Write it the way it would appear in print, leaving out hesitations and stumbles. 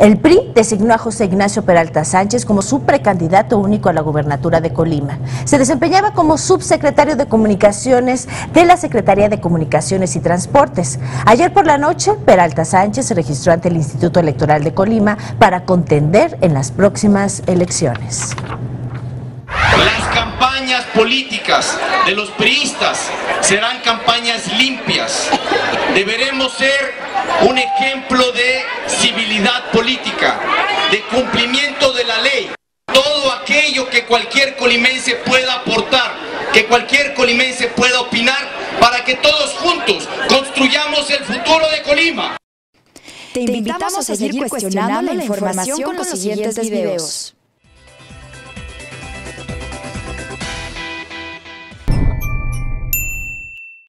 El PRI designó a José Ignacio Peralta Sánchez como su precandidato único a la gubernatura de Colima. Se desempeñaba como subsecretario de Comunicaciones de la Secretaría de Comunicaciones y Transportes. Ayer por la noche, Peralta Sánchez se registró ante el Instituto Electoral de Colima para contender en las próximas elecciones. Las campañas políticas de los priistas serán campañas limpias. Deberemos ser un ejemplo de civilidad política, de cumplimiento de la ley. Todo aquello que cualquier colimense pueda aportar, que cualquier colimense pueda opinar, para que todos juntos construyamos el futuro de Colima. Te invitamos a seguir cuestionando la información con los siguientes videos.